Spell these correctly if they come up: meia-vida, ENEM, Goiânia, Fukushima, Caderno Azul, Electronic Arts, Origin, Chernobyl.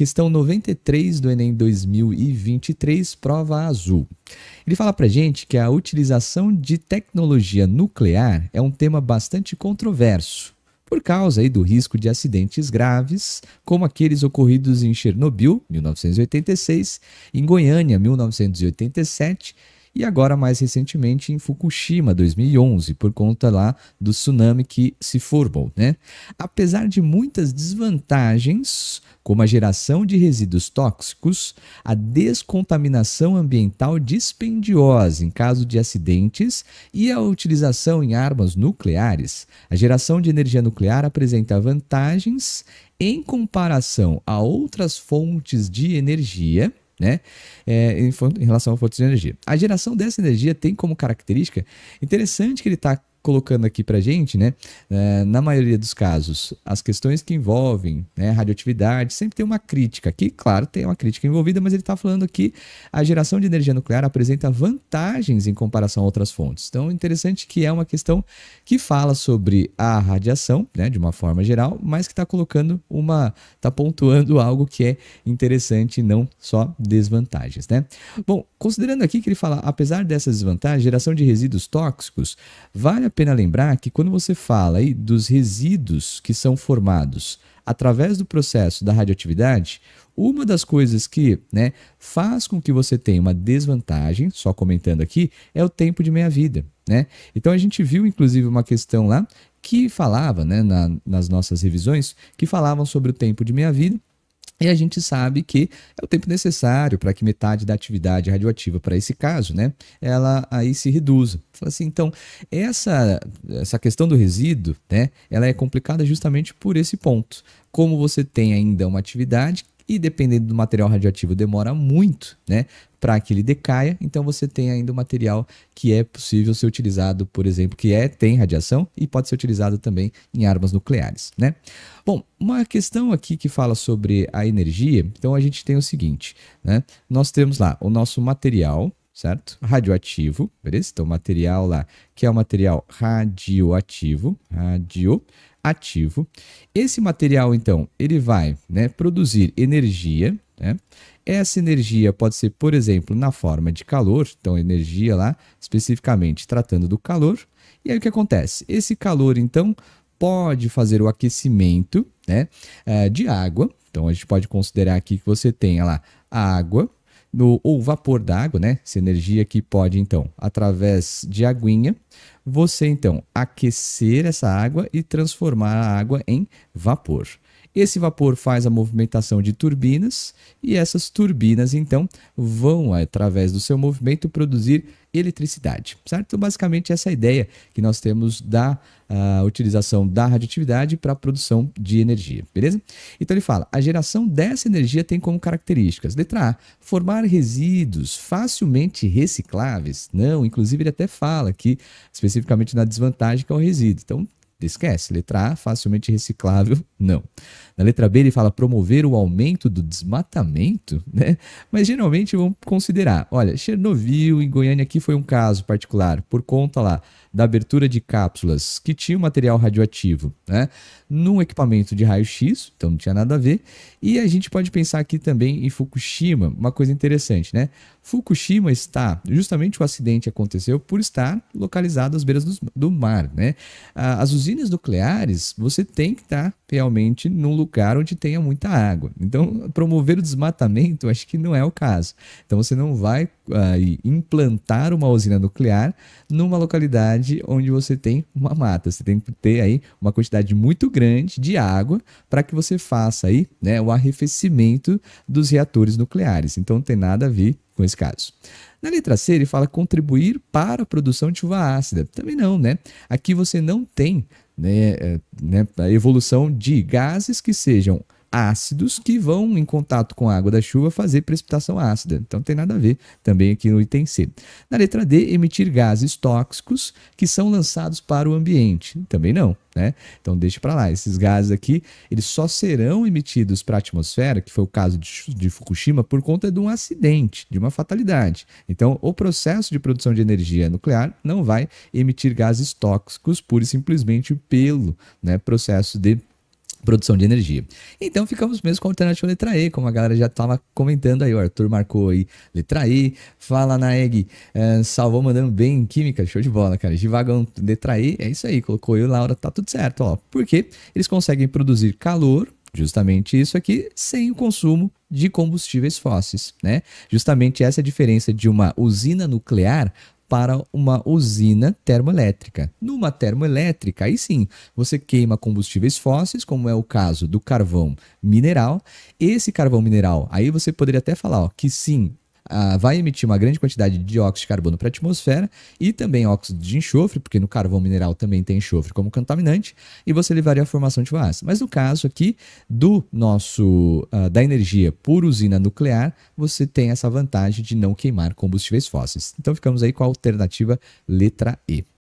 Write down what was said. Questão 93 do ENEM 2023, prova azul. Ele fala pra gente que a utilização de tecnologia nuclear é um tema bastante controverso, por causa aí do risco de acidentes graves, como aqueles ocorridos em Chernobyl, 1986, em Goiânia, 1987, e agora mais recentemente em Fukushima, 2011, por conta lá do tsunami que se formou, né? Apesar de muitas desvantagens, como a geração de resíduos tóxicos, a descontaminação ambiental dispendiosa em caso de acidentes e a utilização em armas nucleares, a geração de energia nuclear apresenta vantagens em comparação a outras fontes de energia, né? Em relação à fonte de energia. A geração dessa energia tem como característica, interessante que ele está colocando aqui para a gente, né? Na maioria dos casos, as questões que envolvem, né, radioatividade, sempre tem uma crítica aqui, claro, tem uma crítica envolvida, mas ele está falando que a geração de energia nuclear apresenta vantagens em comparação a outras fontes. Então, interessante que é uma questão que fala sobre a radiação, né, de uma forma geral, mas que está colocando está pontuando algo que é interessante, não só desvantagens, né? Bom, considerando aqui que ele fala, apesar dessas desvantagens, geração de resíduos tóxicos, vale a pena lembrar que quando você fala aí dos resíduos que são formados através do processo da radioatividade, uma das coisas que, né, faz com que você tenha uma desvantagem, só comentando aqui, é o tempo de meia-vida, né? Então a gente viu inclusive uma questão lá que falava, né, nas nossas revisões, que falavam sobre o tempo de meia-vida. E a gente sabe que é o tempo necessário para que metade da atividade radioativa, para esse caso, né, ela aí se reduza. Assim, então, essa questão do resíduo, né, ela é complicada justamente por esse ponto. Como você tem ainda uma atividade e, dependendo do material radioativo, demora muito, né, para que ele decaia, então você tem ainda um material que é possível ser utilizado, por exemplo, que tem radiação e pode ser utilizado também em armas nucleares, né? Bom, uma questão aqui que fala sobre a energia, então a gente tem o seguinte, né? Nós temos lá o nosso material, certo? Radioativo, beleza? Então, material lá, que é o material radioativo. Esse material, então, ele vai, né, produzir energia, né? Essa energia pode ser, por exemplo, na forma de calor, então energia lá, especificamente tratando do calor. E aí o que acontece? Esse calor, então, pode fazer o aquecimento, né, de água. Então a gente pode considerar aqui que você tenha lá a água, ou vapor d'água, né? Essa energia que pode, então, através de aguinha, você, então, aquecer essa água e transformar a água em vapor. Esse vapor faz a movimentação de turbinas e essas turbinas, então, vão, através do seu movimento, produzir eletricidade, certo? Então, basicamente, essa é a ideia que nós temos da utilização da radioatividade para a produção de energia, beleza? Então, ele fala, a geração dessa energia tem como características, letra A, formar resíduos facilmente recicláveis. Não, inclusive, ele até fala aqui, especificamente na desvantagem, que é o resíduo. Então, esquece, letra A, facilmente reciclável, não. Na letra B ele fala promover o aumento do desmatamento, né? Mas geralmente vamos considerar, olha, Chernobyl em Goiânia aqui foi um caso particular, por conta lá da abertura de cápsulas que tinha um material radioativo, né, num equipamento de raio-x, então não tinha nada a ver. E a gente pode pensar aqui também em Fukushima, uma coisa interessante, né? Fukushima está, justamente o acidente aconteceu por estar localizado às beiras do mar, né? As usinas nucleares, você tem que estar realmente num lugar onde tenha muita água. Então, promover o desmatamento, acho que não é o caso. Então, você não vai implantar uma usina nuclear numa localidade onde você tem uma mata. Você tem que ter aí uma quantidade muito grande de água para que você faça aí, né, o arrefecimento dos reatores nucleares. Então, não tem nada a ver com esse caso. Na letra C, ele fala contribuir para a produção de chuva ácida. Também não, né? Aqui você não tem, né, a evolução de gases que sejam ácidos que vão em contato com a água da chuva fazer precipitação ácida. Então, não tem nada a ver também aqui no item C. Na letra D, emitir gases tóxicos que são lançados para o ambiente. Também não, né? Então, deixa para lá. Esses gases aqui, eles só serão emitidos para a atmosfera, que foi o caso de Fukushima, por conta de um acidente, de uma fatalidade. Então, o processo de produção de energia nuclear não vai emitir gases tóxicos pura e simplesmente pelo, né, processo de produção de energia. Então ficamos mesmo com a alternativa letra E, como a galera já estava comentando aí. O Arthur marcou aí letra E. Fala na EG, salvou mandando bem em química, show de bola, cara. Givagão, letra E, é isso aí, colocou eu e Laura, tá tudo certo, ó. Porque eles conseguem produzir calor, justamente isso aqui, sem o consumo de combustíveis fósseis, né? Justamente essa é a diferença de uma usina nuclear para uma usina termoelétrica. Numa termoelétrica, aí sim, você queima combustíveis fósseis, como é o caso do carvão mineral. Esse carvão mineral, aí você poderia até falar, ó, que sim, vai emitir uma grande quantidade de dióxido de carbono para a atmosfera e também óxido de enxofre, porque no carvão mineral também tem enxofre como contaminante, e você levaria à formação de fumaça. Mas no caso aqui do nosso, da energia por usina nuclear, você tem essa vantagem de não queimar combustíveis fósseis. Então ficamos aí com a alternativa letra E.